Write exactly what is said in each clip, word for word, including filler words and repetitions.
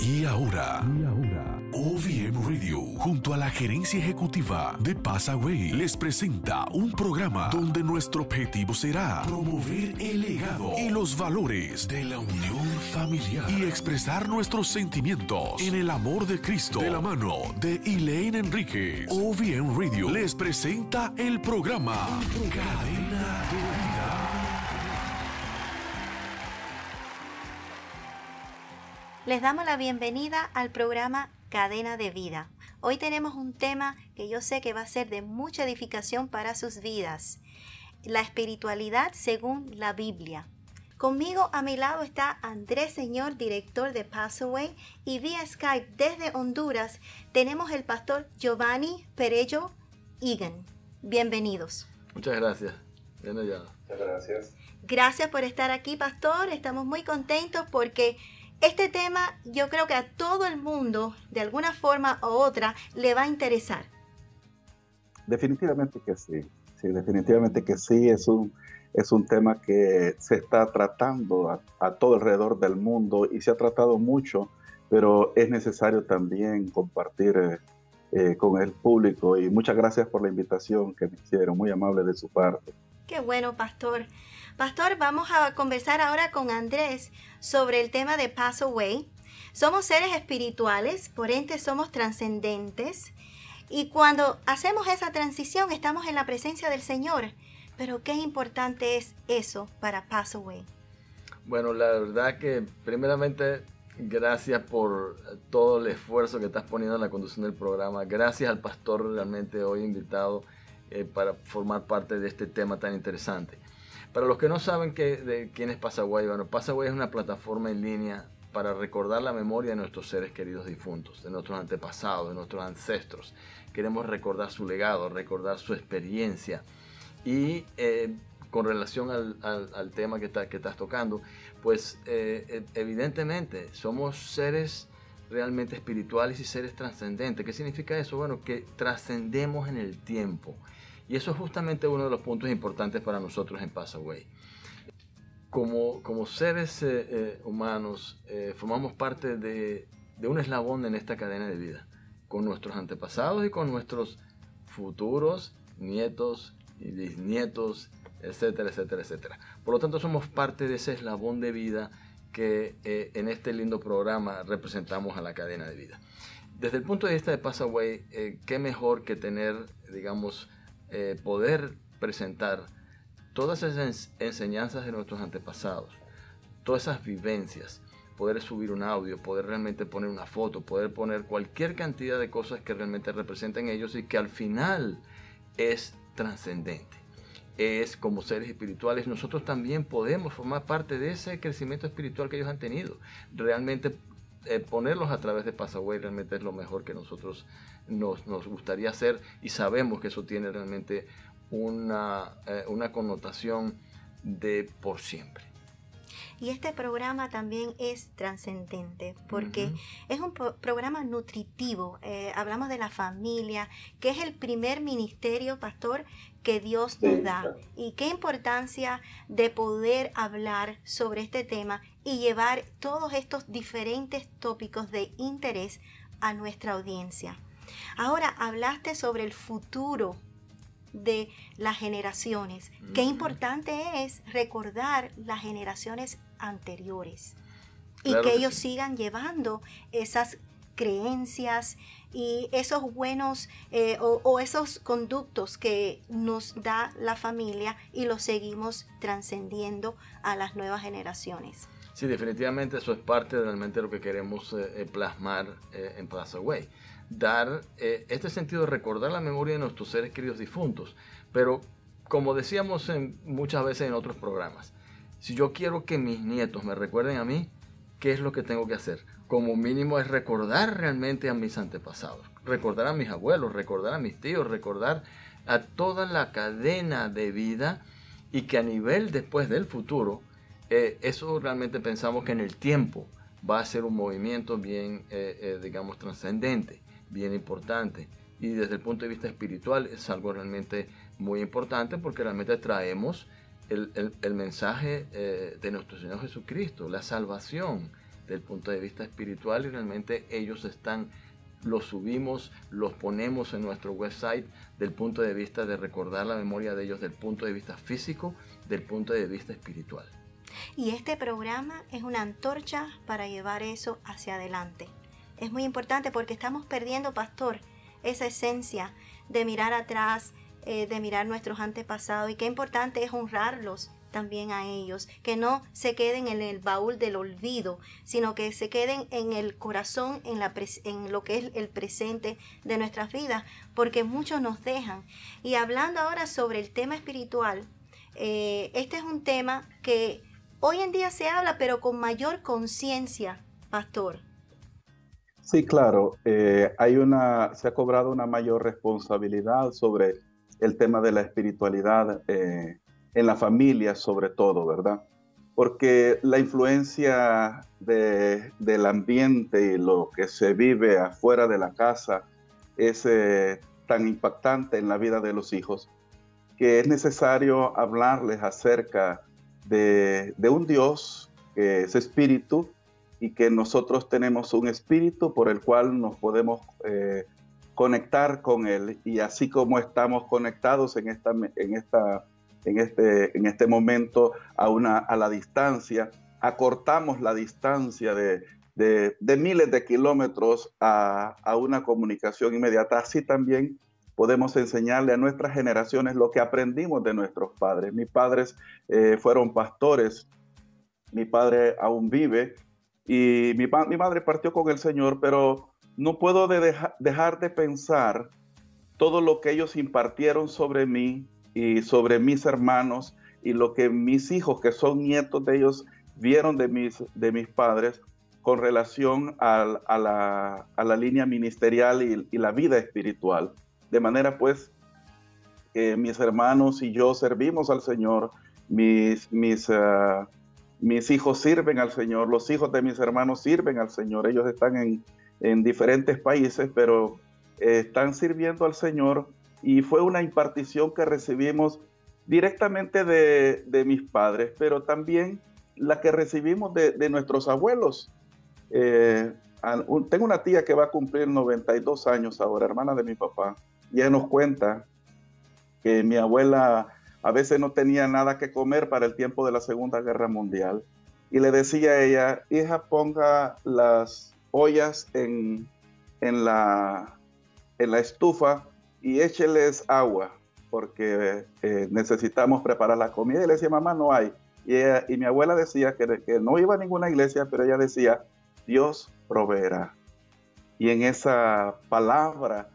Y ahora, y ahora, O V M Radio, junto a la gerencia ejecutiva de Passaway, les presenta un programa donde nuestro objetivo será promover el legado y los valores de la unión familiar y expresar nuestros sentimientos en el amor de Cristo. De la mano de Elaine Enríquez, O V M Radio les presenta el programa Cadena de Vida. Les damos la bienvenida al programa Cadena de Vida. Hoy tenemos un tema que yo sé que va a ser de mucha edificación para sus vidas. La espiritualidad según la Biblia. Conmigo a mi lado está Andrés Señor, director de Passaway, y vía Skype desde Honduras tenemos el pastor Giovanni Parelló Egan. Bienvenidos. Muchas gracias. Bien hallado. Muchas gracias. Gracias por estar aquí, pastor. Estamos muy contentos porque este tema yo creo que a todo el mundo, de alguna forma u otra, le va a interesar. Definitivamente que sí, sí definitivamente que sí, es un, es un tema que se está tratando a, a todo alrededor del mundo y se ha tratado mucho, pero es necesario también compartir eh, eh, con el público, y muchas gracias por la invitación que me hicieron, muy amable de su parte. Qué bueno, pastor. Pastor, vamos a conversar ahora con Andrés sobre el tema de Passaway. Somos seres espirituales, por ende somos trascendentes. Y cuando hacemos esa transición, estamos en la presencia del Señor. Pero, ¿qué importante es eso para Passaway? Bueno, la verdad que, primeramente, gracias por todo el esfuerzo que estás poniendo en la conducción del programa. Gracias al pastor, realmente hoy invitado, Eh, para formar parte de este tema tan interesante. Para los que no saben que, de quién es Passaway, bueno, Passaway es una plataforma en línea para recordar la memoria de nuestros seres queridos difuntos, de nuestros antepasados, de nuestros ancestros. Queremos recordar su legado, recordar su experiencia. Y eh, con relación al, al, al tema que, está, que estás tocando, pues eh, evidentemente somos seres realmente espirituales y seres trascendentes. ¿Qué significa eso? Bueno, que trascendemos en el tiempo. Y eso es justamente uno de los puntos importantes para nosotros en Passaway. Como, como seres eh, eh, humanos, eh, formamos parte de, de un eslabón en esta cadena de vida, con nuestros antepasados y con nuestros futuros nietos y bisnietos, etcétera, etcétera, etcétera. Por lo tanto, somos parte de ese eslabón de vida que eh, en este lindo programa representamos a la cadena de vida. Desde el punto de vista de Passaway, eh, qué mejor que tener, digamos, Eh, poder presentar todas esas enseñanzas de nuestros antepasados, todas esas vivencias, poder subir un audio, poder realmente poner una foto, poder poner cualquier cantidad de cosas que realmente representen ellos y que al final es trascendente. Es como seres espirituales, nosotros también podemos formar parte de ese crecimiento espiritual que ellos han tenido. Realmente Eh, ponerlos a través de Passaway realmente es lo mejor que nosotros nos, nos gustaría hacer, y sabemos que eso tiene realmente una, eh, una connotación de por siempre. Y este programa también es trascendente porque uh-huh. es un pro- programa nutritivo. Eh, hablamos de la familia, que es el primer ministerio, pastor, que Dios nos da. Y qué importancia de poder hablar sobre este tema y llevar todos estos diferentes tópicos de interés a nuestra audiencia. Ahora, hablaste sobre el futuro de las generaciones. Uh-huh. Qué importante es recordar las generaciones anteriores y claro que, que ellos sí. sigan llevando esas creencias y esos buenos eh, o, o esos conductos que nos da la familia, y los seguimos trascendiendo a las nuevas generaciones. Sí, definitivamente eso es parte realmente de lo que queremos eh, plasmar eh, en Passaway. Dar eh, este sentido de recordar la memoria de nuestros seres queridos difuntos. Pero como decíamos en, muchas veces en otros programas, si yo quiero que mis nietos me recuerden a mí, ¿qué es lo que tengo que hacer? Como mínimo es recordar realmente a mis antepasados, recordar a mis abuelos, recordar a mis tíos, recordar a toda la cadena de vida, y que a nivel después del futuro, eh, eso realmente pensamos que en el tiempo va a ser un movimiento bien, eh, eh, digamos, trascendente, bien importante. Y desde el punto de vista espiritual es algo realmente muy importante, porque realmente traemos el, el, el mensaje eh, de nuestro Señor Jesucristo, la salvación, del punto de vista espiritual, y realmente ellos están, los subimos, los ponemos en nuestro website del punto de vista de recordar la memoria de ellos, del punto de vista físico, del punto de vista espiritual. Y este programa es una antorcha para llevar eso hacia adelante. Es muy importante porque estamos perdiendo, pastor, esa esencia de mirar atrás, eh, de mirar nuestros antepasados, y qué importante es honrarlos también a ellos, que no se queden en el baúl del olvido, sino que se queden en el corazón, en, la en lo que es el presente de nuestras vidas, porque muchos nos dejan. Y hablando ahora sobre el tema espiritual, eh, este es un tema que hoy en día se habla, pero con mayor conciencia, pastor. Sí, claro, eh, hay una, se ha cobrado una mayor responsabilidad sobre el tema de la espiritualidad eh, en la familia sobre todo, ¿verdad? Porque la influencia de, del ambiente y lo que se vive afuera de la casa es eh, tan impactante en la vida de los hijos que es necesario hablarles acerca de, de un Dios que es espíritu y que nosotros tenemos un espíritu por el cual nos podemos eh, conectar con Él, y así como estamos conectados en esta... En esta En este, en este momento a, una, a la distancia, acortamos la distancia de, de, de miles de kilómetros a, a una comunicación inmediata. Así también podemos enseñarle a nuestras generaciones lo que aprendimos de nuestros padres. Mis padres eh, fueron pastores, mi padre aún vive y mi, mi madre partió con el Señor, pero no puedo de deja, dejar de pensar todo lo que ellos impartieron sobre mí y sobre mis hermanos, y lo que mis hijos, que son nietos de ellos, vieron de mis, de mis padres con relación a, a, la, a la línea ministerial y, y la vida espiritual. De manera pues que eh, mis hermanos y yo servimos al Señor, mis, mis, uh, mis hijos sirven al Señor, los hijos de mis hermanos sirven al Señor. Ellos están en, en diferentes países, pero eh, están sirviendo al Señor. Y fue una impartición que recibimos directamente de, de mis padres, pero también la que recibimos de, de nuestros abuelos. Eh, tengo una tía que va a cumplir noventa y dos años ahora, hermana de mi papá, y ella nos cuenta que mi abuela a veces no tenía nada que comer para el tiempo de la Segunda Guerra Mundial, y le decía a ella, hija, ponga las ollas en, en, la, en la estufa, y écheles agua, porque eh, necesitamos preparar la comida. Y le decía, mamá, no hay. Y, ella, y mi abuela decía que, que no iba a ninguna iglesia, pero ella decía, Dios proveerá. Y en esa palabra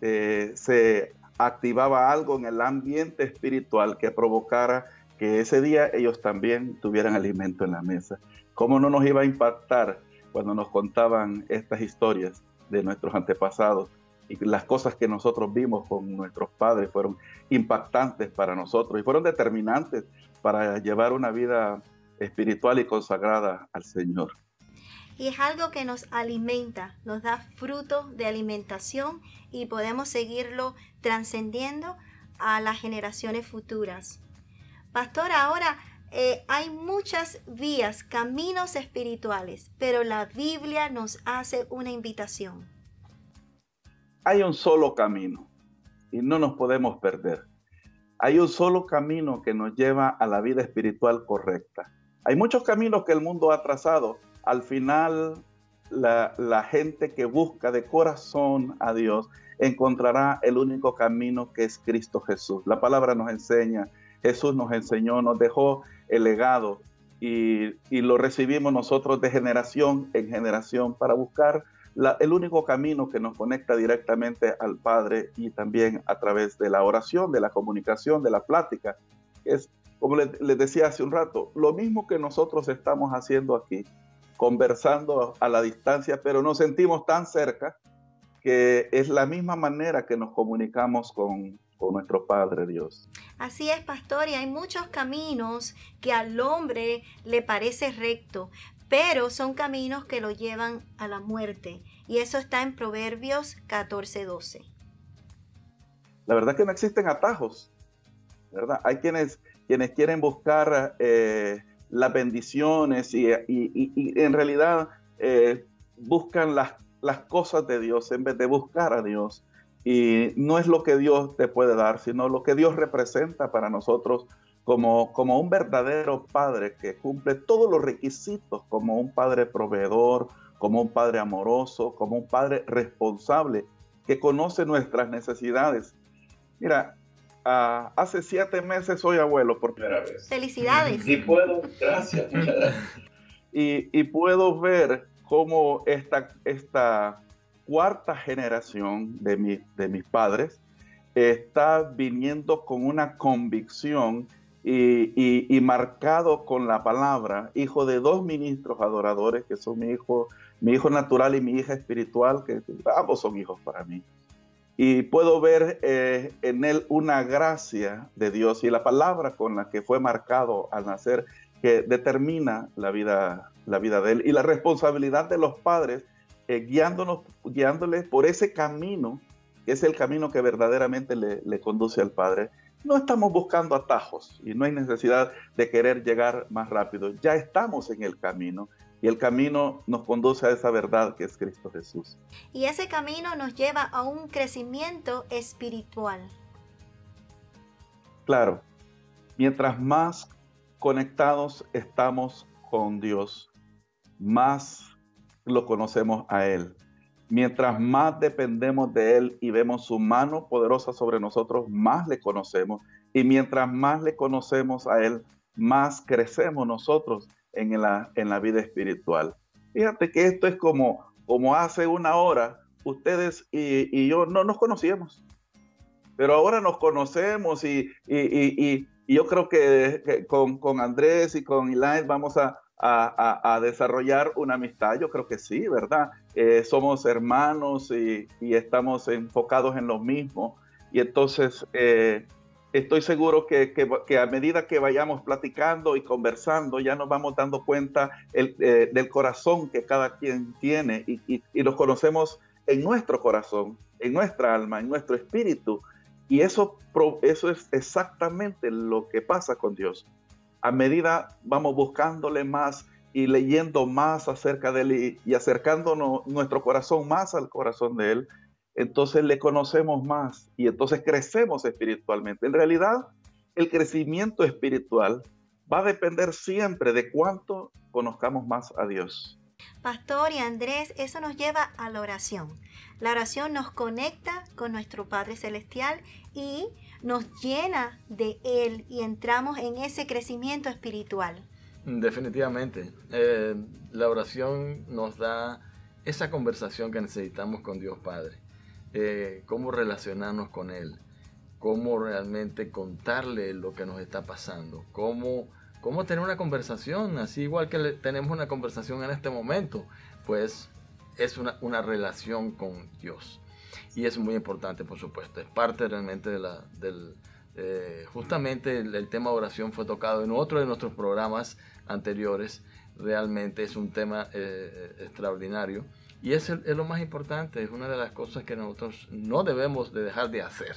eh, se activaba algo en el ambiente espiritual que provocara que ese día ellos también tuvieran alimento en la mesa. ¿Cómo no nos iba a impactar cuando nos contaban estas historias de nuestros antepasados? Y las cosas que nosotros vimos con nuestros padres fueron impactantes para nosotros y fueron determinantes para llevar una vida espiritual y consagrada al Señor. Y es algo que nos alimenta, nos da fruto de alimentación y podemos seguirlo trascendiendo a las generaciones futuras. Pastor, ahora eh, hay muchas vías, caminos espirituales, pero la Biblia nos hace una invitación. Hay un solo camino y no nos podemos perder. Hay un solo camino que nos lleva a la vida espiritual correcta. Hay muchos caminos que el mundo ha trazado. Al final, la, la gente que busca de corazón a Dios encontrará el único camino, que es Cristo Jesús. La palabra nos enseña, Jesús nos enseñó, nos dejó el legado y, y lo recibimos nosotros de generación en generación para buscar La, el único camino que nos conecta directamente al Padre, y también a través de la oración, de la comunicación, de la plática. Es, como les, les decía hace un rato, lo mismo que nosotros estamos haciendo aquí, conversando a, a la distancia, pero nos sentimos tan cerca que es la misma manera que nos comunicamos con, con nuestro Padre Dios. Así es, pastor, y hay muchos caminos que al hombre le parece recto, pero son caminos que lo llevan a la muerte. Y eso está en Proverbios catorce doce. La verdad es que no existen atajos, ¿verdad? Hay quienes, quienes quieren buscar eh, las bendiciones y, y, y, y en realidad eh, buscan las, las cosas de Dios en vez de buscar a Dios. Y no es lo que Dios te puede dar, sino lo que Dios representa para nosotros como, como un verdadero padre que cumple todos los requisitos, como un padre proveedor, como un padre amoroso, como un padre responsable, que conoce nuestras necesidades. Mira, Uh, hace siete meses soy abuelo por primera vez. ¡Felicidades! Y puedo, gracias, muchas gracias. Y, y puedo ver cómo esta, esta cuarta generación de, mi, de mis padres está viniendo con una convicción y, y, y marcado con la palabra, hijo de dos ministros adoradores que son mi hijo, mi hijo natural y mi hija espiritual, que ambos son hijos para mí. Y puedo ver eh, en él una gracia de Dios y la palabra con la que fue marcado al nacer, que determina la vida, la vida de él. Y la responsabilidad de los padres, eh, guiándonos, guiándoles por ese camino, que es el camino que verdaderamente le, le conduce al Padre. No estamos buscando atajos y no hay necesidad de querer llegar más rápido. Ya estamos en el camino. Y el camino nos conduce a esa verdad que es Cristo Jesús. Y ese camino nos lleva a un crecimiento espiritual. Claro, mientras más conectados estamos con Dios, más lo conocemos a Él. Mientras más dependemos de Él y vemos su mano poderosa sobre nosotros, más le conocemos. Y mientras más le conocemos a Él, más crecemos nosotros en la, en la vida espiritual. Fíjate que esto es como, como hace una hora, ustedes y, y yo no nos conocíamos, pero ahora nos conocemos y, y, y, y, y yo creo que, que con, con Andrés y con Elaine vamos a, a, a desarrollar una amistad. Yo creo que sí, ¿verdad? Eh, somos hermanos y, y estamos enfocados en lo mismo. Y entonces eh, estoy seguro que, que, que a medida que vayamos platicando y conversando, ya nos vamos dando cuenta el, eh, del corazón que cada quien tiene y, y, y nos conocemos en nuestro corazón, en nuestra alma, en nuestro espíritu. Y eso, eso es exactamente lo que pasa con Dios. A medida vamos buscándole más y leyendo más acerca de Él y, y acercándonos nuestro corazón más al corazón de Él, entonces le conocemos más y entonces crecemos espiritualmente. En realidad, el crecimiento espiritual va a depender siempre de cuánto conozcamos más a Dios. Pastor y Andrés, eso nos lleva a la oración. La oración nos conecta con nuestro Padre Celestial y nos llena de Él y entramos en ese crecimiento espiritual. Definitivamente. Eh, la oración nos da esa conversación que necesitamos con Dios Padre. Eh, cómo relacionarnos con Él, cómo realmente contarle lo que nos está pasando, cómo, cómo tener una conversación, así igual que le, tenemos una conversación en este momento, pues es una, una relación con Dios. Y es muy importante, por supuesto, es parte realmente de la, del... Eh, justamente el, el tema de oración fue tocado en otro de nuestros programas anteriores, realmente es un tema eh, extraordinario. Y eso es lo más importante, es una de las cosas que nosotros no debemos de dejar de hacer.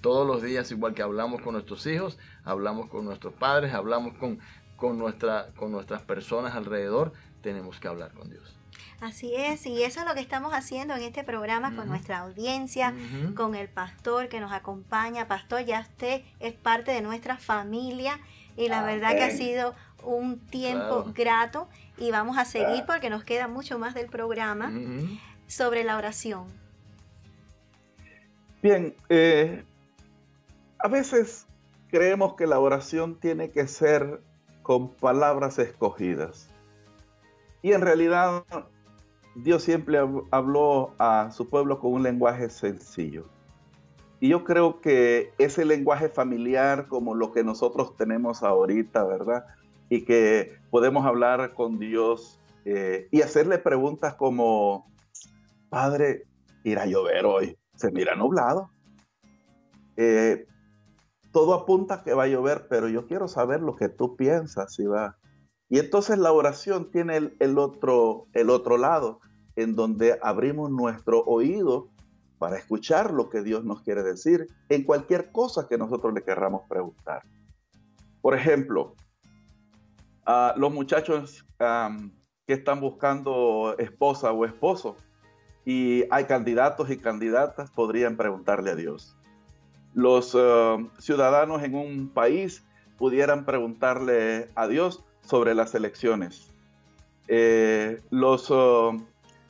Todos los días, igual que hablamos con nuestros hijos, hablamos con nuestros padres, hablamos con, con, nuestra, con nuestras personas alrededor, tenemos que hablar con Dios. Así es, y eso es lo que estamos haciendo en este programa con uh-huh. nuestra audiencia, uh-huh. con el pastor que nos acompaña. Pastor, ya usted es parte de nuestra familia y la Amén. Verdad que ha sido un tiempo claro. grato y vamos a seguir porque nos queda mucho más del programa uh-huh. sobre la oración. Bien, eh, a veces creemos que la oración tiene que ser con palabras escogidas y en realidad Dios siempre habló a su pueblo con un lenguaje sencillo. Y yo creo que ese lenguaje familiar como lo que nosotros tenemos ahorita, ¿verdad? Y que podemos hablar con Dios eh, y hacerle preguntas como, Padre, ¿irá a llover hoy? Se mira nublado. Eh, todo apunta a que va a llover, pero yo quiero saber lo que tú piensas, si va. Y entonces la oración tiene el, el, otro, el otro lado, en donde abrimos nuestro oído para escuchar lo que Dios nos quiere decir en cualquier cosa que nosotros le querramos preguntar. Por ejemplo, uh, los muchachos um, que están buscando esposa o esposo, y hay candidatos y candidatas, podrían preguntarle a Dios. Los uh, ciudadanos en un país pudieran preguntarle a Dios sobre las elecciones. Eh, los, uh,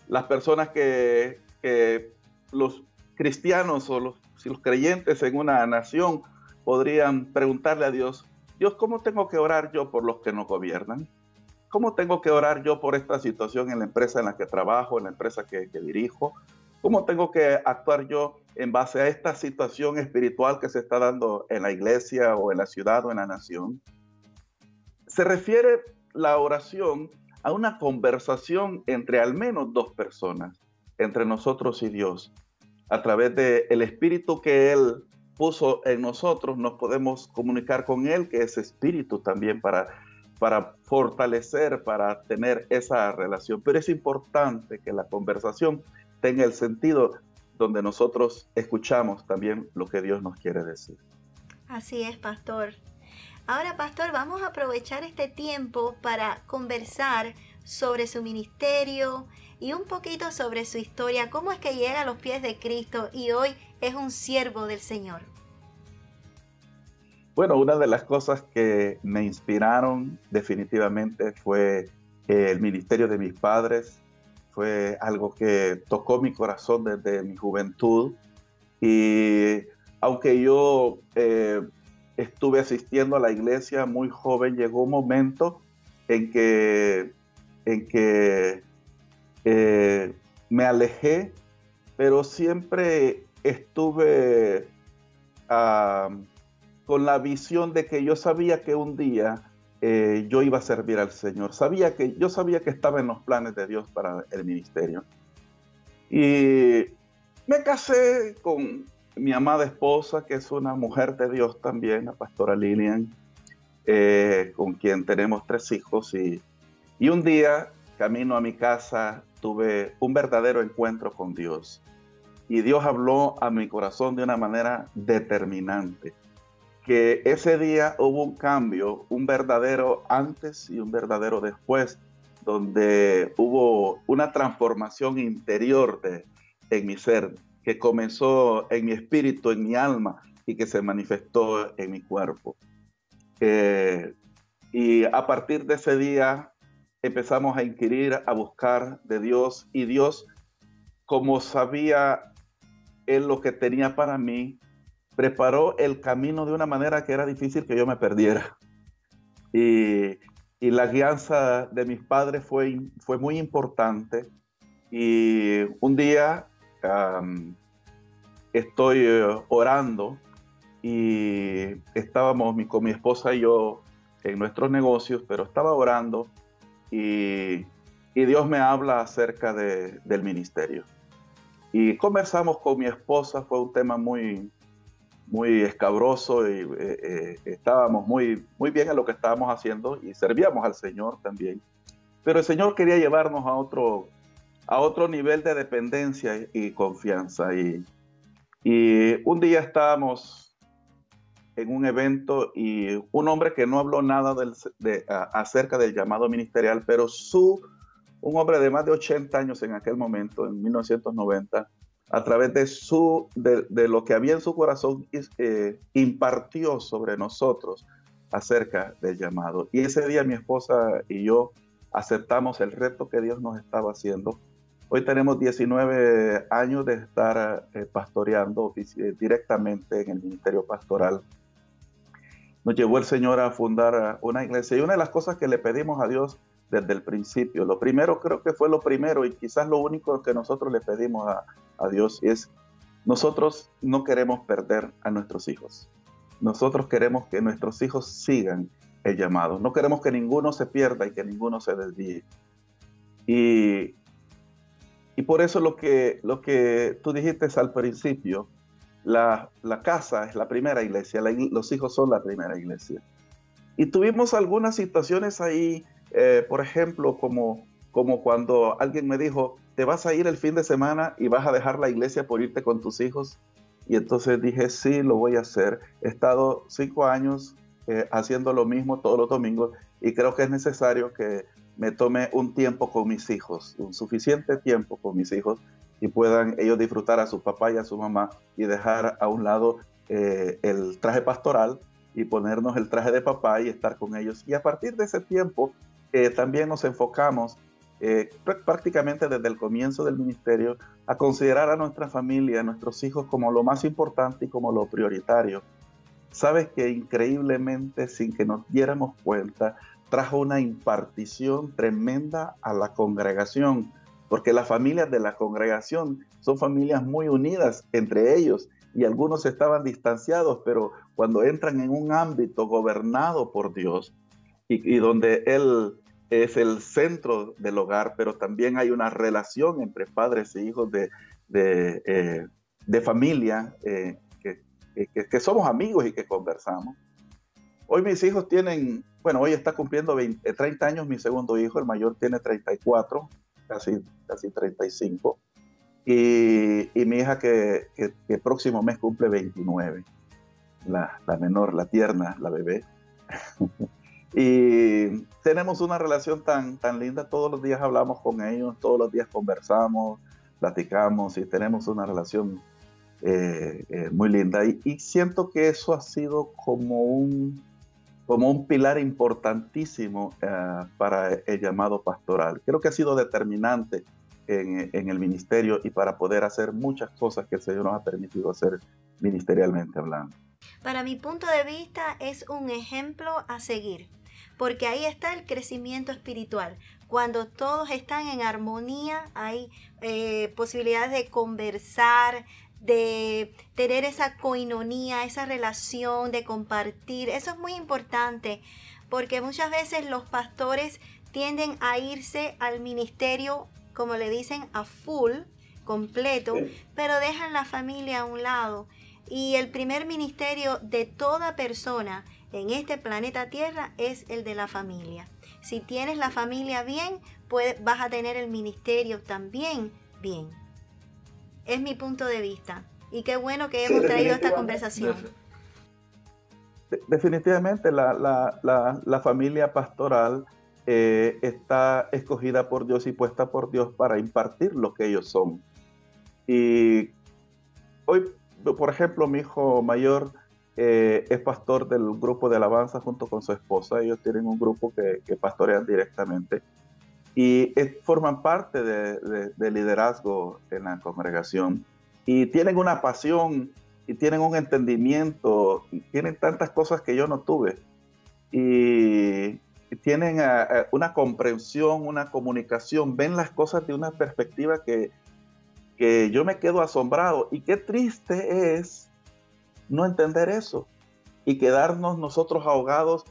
las personas que, que los cristianos o los, los creyentes en una nación podrían preguntarle a Dios, Dios, ¿cómo tengo que orar yo por los que nos gobiernan? ¿Cómo tengo que orar yo por esta situación en la empresa en la que trabajo, en la empresa que, que dirijo? ¿Cómo tengo que actuar yo en base a esta situación espiritual que se está dando en la iglesia o en la ciudad o en la nación? Se refiere la oración a una conversación entre al menos dos personas, entre nosotros y Dios. A través del Espíritu que Él puso en nosotros, nos podemos comunicar con Él, que es Espíritu también para para fortalecer, para tener esa relación. Pero es importante que la conversación tenga el sentido donde nosotros escuchamos también lo que Dios nos quiere decir. Así es, pastor. Ahora, pastor, vamos a aprovechar este tiempo para conversar sobre su ministerio y un poquito sobre su historia. ¿Cómo es que llega a los pies de Cristo y hoy es un siervo del Señor? Bueno, una de las cosas que me inspiraron definitivamente fue el ministerio de mis padres. Fue algo que tocó mi corazón desde mi juventud. Y aunque yo eh, estuve asistiendo a la iglesia muy joven, llegó un momento en que, en que eh, me alejé, pero siempre estuve... Uh, con la visión de que yo sabía que un día eh, yo iba a servir al Señor. Sabía que, yo sabía que estaba en los planes de Dios para el ministerio. Y me casé con mi amada esposa, que es una mujer de Dios también, la pastora Lilian, eh, con quien tenemos tres hijos. Y, y un día, camino a mi casa, tuve un verdadero encuentro con Dios. Y Dios habló a mi corazón de una manera determinante. Que ese día hubo un cambio, un verdadero antes y un verdadero después, donde hubo una transformación interior de, en mi ser, que comenzó en mi espíritu, en mi alma, y que se manifestó en mi cuerpo. Eh, y a partir de ese día empezamos a inquirir, a buscar de Dios, y Dios, como sabía Él lo que tenía para mí, preparó el camino de una manera que era difícil que yo me perdiera. Y, y la guianza de mis padres fue, fue muy importante. Y un día um, estoy uh, orando y estábamos mi, con mi esposa y yo en nuestros negocios, pero estaba orando y, y Dios me habla acerca de, del ministerio. Y conversamos con mi esposa, fue un tema muy... muy escabroso y eh, eh, estábamos muy, muy bien en lo que estábamos haciendo y servíamos al Señor también. Pero el Señor quería llevarnos a otro, a otro nivel de dependencia y, y confianza. Y, y un día estábamos en un evento y un hombre que no habló nada del, de, a, acerca del llamado ministerial, pero su, un hombre de más de ochenta años en aquel momento, en mil novecientos noventa, a través de, su, de, de lo que había en su corazón, eh, impartió sobre nosotros acerca del llamado. Y ese día mi esposa y yo aceptamos el reto que Dios nos estaba haciendo. Hoy tenemos diecinueve años de estar eh, pastoreando directamente en el ministerio pastoral. Nos llevó el Señor a fundar una iglesia. Y una de las cosas que le pedimos a Dios desde el principio, lo primero, creo que fue lo primero y quizás lo único que nosotros le pedimos a, a Dios es, nosotros no queremos perder a nuestros hijos. Nosotros queremos que nuestros hijos sigan el llamado. No queremos que ninguno se pierda y que ninguno se desvíe. Y, y por eso lo que, lo que tú dijiste al principio, la, la casa es la primera iglesia, la, los hijos son la primera iglesia. Y tuvimos algunas situaciones ahí. Eh, por ejemplo, como, como cuando alguien me dijo, te vas a ir el fin de semana y vas a dejar la iglesia por irte con tus hijos. Y entonces dije, sí, lo voy a hacer. He estado cinco años eh, haciendo lo mismo todos los domingos, y creo que es necesario que me tome un tiempo con mis hijos, un suficiente tiempo con mis hijos, y puedan ellos disfrutar a su papá y a su mamá, y dejar a un lado eh, el traje pastoral y ponernos el traje de papá y estar con ellos. Y a partir de ese tiempo eh, también nos enfocamos eh, prácticamente desde el comienzo del ministerio a considerar a nuestra familia, a nuestros hijos, como lo más importante y como lo prioritario. Sabes que increíblemente, sin que nos diéramos cuenta, trajo una impartición tremenda a la congregación, porque las familias de la congregación son familias muy unidas entre ellos, y algunos estaban distanciados, pero cuando entran en un ámbito gobernado por Dios y, y donde Él es el centro del hogar, pero también hay una relación entre padres e hijos de, de, eh, de familia, eh, que, que, que somos amigos y que conversamos. Hoy mis hijos tienen, bueno, hoy está cumpliendo veinte, treinta años mi segundo hijo, el mayor tiene treinta y cuatro, casi, casi treinta y cinco. Y, y mi hija que, que, que el próximo mes cumple veintinueve, la, la menor, la tierna, la bebé. Y tenemos una relación tan, tan linda, todos los días hablamos con ellos, todos los días conversamos, platicamos y tenemos una relación eh, eh, muy linda. Y, y siento que eso ha sido como un, como un pilar importantísimo eh, para el llamado pastoral. Creo que ha sido determinante En, en el ministerio y para poder hacer muchas cosas que el Señor nos ha permitido hacer ministerialmente hablando. Para mi punto de vista es un ejemplo a seguir, porque ahí está el crecimiento espiritual. Cuando todos están en armonía hay eh, posibilidades de conversar, de tener esa coinonía, esa relación, de compartir. Eso es muy importante, porque muchas veces los pastores tienden a irse al ministerio, como le dicen, a full, completo, pero dejan la familia a un lado. Y el primer ministerio de toda persona en este planeta Tierra es el de la familia. Si tienes la familia bien, puedes, vas a tener el ministerio también bien. Es mi punto de vista. Y qué bueno que hemos sí, traído esta conversación. Definitivamente la, la, la, la familia pastoral Eh, está escogida por Dios y puesta por Dios para impartir lo que ellos son. Y hoy, por ejemplo, mi hijo mayor eh, es pastor del grupo de alabanza junto con su esposa. Ellos tienen un grupo que, que pastorean directamente y es, forman parte de, de, de liderazgo en la congregación, y tienen una pasión y tienen un entendimiento y tienen tantas cosas que yo no tuve, y tienen uh, una comprensión, una comunicación, ven las cosas de una perspectiva que, que yo me quedo asombrado. Y qué triste es no entender eso y quedarnos nosotros ahogados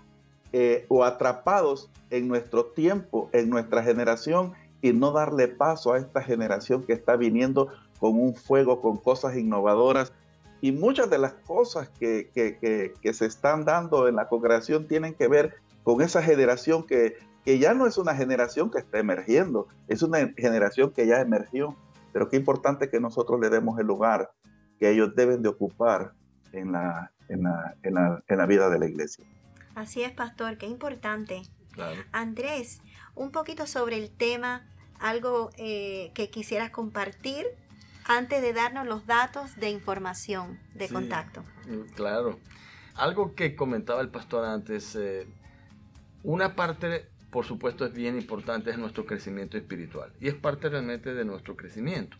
eh, o atrapados en nuestro tiempo, en nuestra generación, y no darle paso a esta generación que está viniendo con un fuego, con cosas innovadoras. Y muchas de las cosas que, que, que, que se están dando en la congregación tienen que ver con esa generación que, que ya no es una generación que está emergiendo, es una generación que ya emergió. Pero qué importante que nosotros le demos el lugar que ellos deben de ocupar en la, en la, en la, en la vida de la iglesia. Así es, pastor, qué importante. Claro. Andrés, un poquito sobre el tema, algo eh, que quisieras compartir antes de darnos los datos de información, de sí, contacto. Claro. Algo que comentaba el pastor antes, eh, una parte, por supuesto, es bien importante, es nuestro crecimiento espiritual. Y es parte realmente de nuestro crecimiento.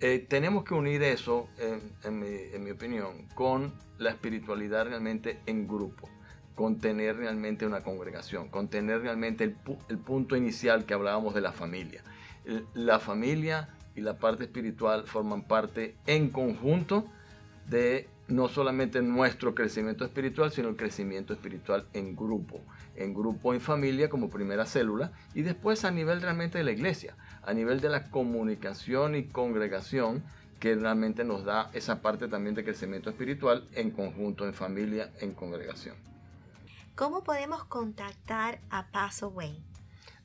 Eh, tenemos que unir eso, eh, en, mi, en mi opinión, con la espiritualidad realmente en grupo. Con tener realmente una congregación. Con tener realmente el, pu el punto inicial que hablábamos de la familia. La familia y la parte espiritual forman parte en conjunto de no solamente nuestro crecimiento espiritual, sino el crecimiento espiritual en grupo, en grupo, en familia como primera célula, y después a nivel realmente de la iglesia, a nivel de la comunicación y congregación, que realmente nos da esa parte también de crecimiento espiritual en conjunto, en familia, en congregación. ¿Cómo podemos contactar a Passaway?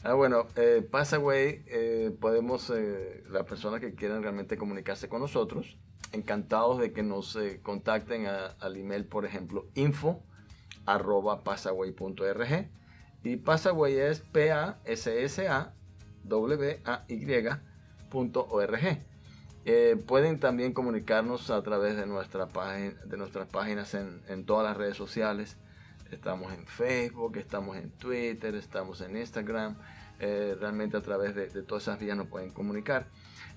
Ah, bueno, eh, Passaway, eh, podemos, eh, las personas que quieran realmente comunicarse con nosotros, encantados de que nos eh, contacten a, al email, por ejemplo, info arroba passaway punto org. Y Passaway es P A S S A W A Y punto org. Eh, pueden también comunicarnos a través de, nuestra de nuestras páginas en, en todas las redes sociales. Estamos en Facebook, estamos en Twitter, estamos en Instagram. Eh, realmente a través de, de todas esas vías nos pueden comunicar.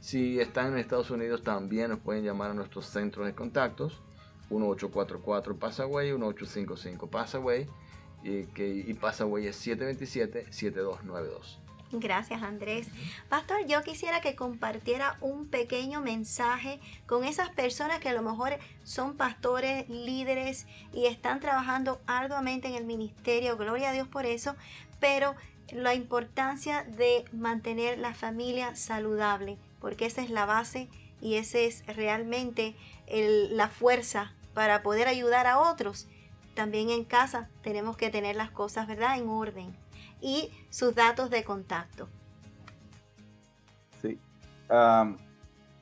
Si están en Estados Unidos también nos pueden llamar a nuestros centros de contactos. uno ocho cuatro cuatro Passaway, uno ocho cinco cinco Passaway. Y, que, y Passaway es siete dos siete, siete dos nueve dos. Gracias, Andrés. Pastor, yo quisiera que compartiera un pequeño mensaje con esas personas que a lo mejor son pastores, líderes y están trabajando arduamente en el ministerio, gloria a Dios por eso, pero la importancia de mantener la familia saludable, porque esa es la base y esa es realmente el, la fuerza para poder ayudar a otros. También en casa tenemos que tener las cosas, ¿verdad?, en orden. Y sus datos de contacto. Sí. Um,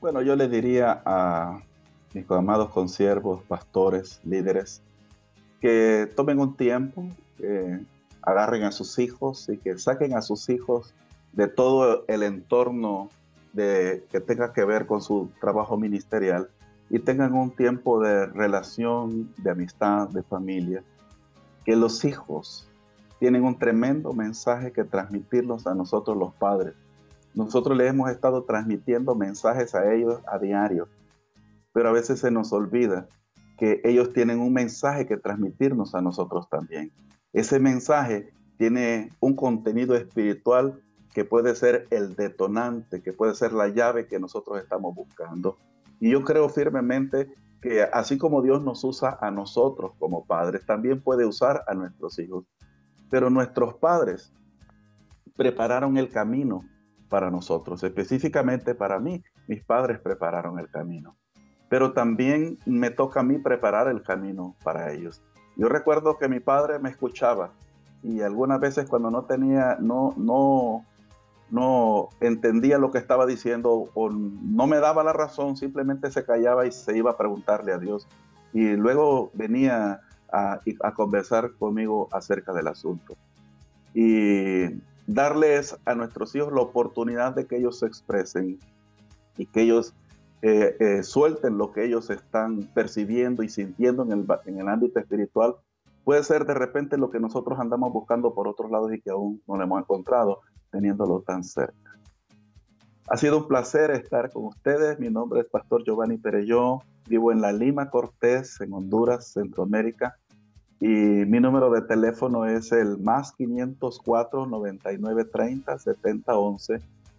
bueno, yo les diría a mis amados consiervos, pastores, líderes, que tomen un tiempo, que agarren a sus hijos y que saquen a sus hijos de todo el entorno de, que tenga que ver con su trabajo ministerial y tengan un tiempo de relación, de amistad, de familia, que los hijos tienen un tremendo mensaje que transmitirlos a nosotros los padres. Nosotros les hemos estado transmitiendo mensajes a ellos a diario, pero a veces se nos olvida que ellos tienen un mensaje que transmitirnos a nosotros también. Ese mensaje tiene un contenido espiritual que puede ser el detonante, que puede ser la llave que nosotros estamos buscando. Y yo creo firmemente que así como Dios nos usa a nosotros como padres, también puede usar a nuestros hijos. Pero nuestros padres prepararon el camino para nosotros, específicamente para mí, mis padres prepararon el camino. Pero también me toca a mí preparar el camino para ellos. Yo recuerdo que mi padre me escuchaba y algunas veces cuando no tenía, no, no, no entendía lo que estaba diciendo o no me daba la razón, simplemente se callaba y se iba a preguntarle a Dios. Y luego venía A, a conversar conmigo acerca del asunto y darles a nuestros hijos la oportunidad de que ellos se expresen y que ellos eh, eh, suelten lo que ellos están percibiendo y sintiendo en el, en el ámbito espiritual. Puede ser de repente lo que nosotros andamos buscando por otros lados y que aún no lo hemos encontrado teniéndolo tan cerca. Ha sido un placer estar con ustedes. Mi nombre es Pastor Giovanni Parelló. Vivo en la Lima Cortés, en Honduras, Centroamérica. Y mi número de teléfono es el más quinientos cuatro, noventa y nueve, treinta, setenta, once.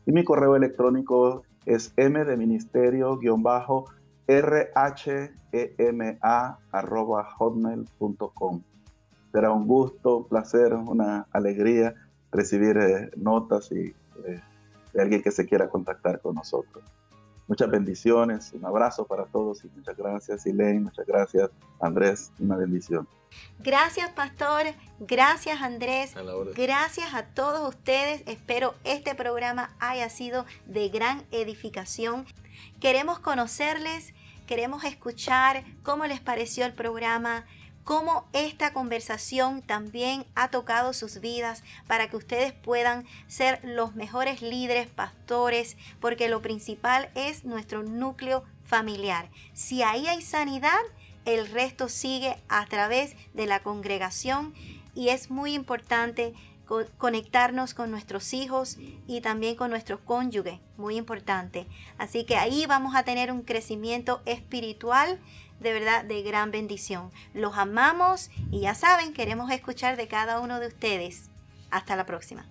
Y mi correo electrónico es m de ministerio guión bajo rhema arroba hotmail punto com. Será un gusto, un placer, una alegría recibir eh, notas y, eh, de alguien que se quiera contactar con nosotros. Muchas bendiciones, un abrazo para todos y muchas gracias, Elaine, muchas gracias, Andrés, una bendición. Gracias, Pastor, gracias, Andrés, a gracias a todos ustedes. Espero este programa haya sido de gran edificación. Queremos conocerles, queremos escuchar cómo les pareció el programa, cómo esta conversación también ha tocado sus vidas para que ustedes puedan ser los mejores líderes, pastores, porque lo principal es nuestro núcleo familiar. Si ahí hay sanidad, el resto sigue a través de la congregación y es muy importante conectarnos con nuestros hijos y también con nuestro cónyuge, muy importante. Así que ahí vamos a tener un crecimiento espiritual de verdad de gran bendición. Los amamos y ya saben, queremos escuchar de cada uno de ustedes. Hasta la próxima.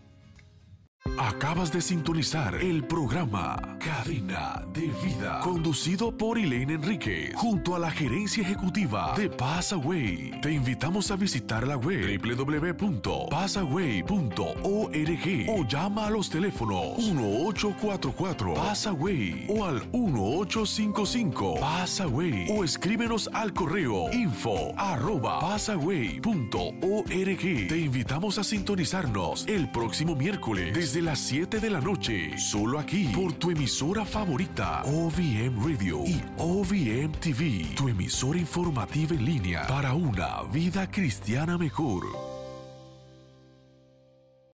Acabas de sintonizar el programa Cadena de Vida, conducido por Elaine Enríquez, junto a la gerencia ejecutiva de Passaway. Te invitamos a visitar la web doble u doble u doble u punto passaway punto org o llama a los teléfonos uno ocho cuatro cuatro Passaway o al uno ocho cinco cinco Passaway o escríbenos al correo info arroba passaway punto org. Te invitamos a sintonizarnos el próximo miércoles desde desde las siete de la noche, solo aquí, por tu emisora favorita, O V M Radio y O V M T V, tu emisora informativa en línea para una vida cristiana mejor.